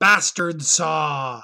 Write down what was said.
Bastard Saw.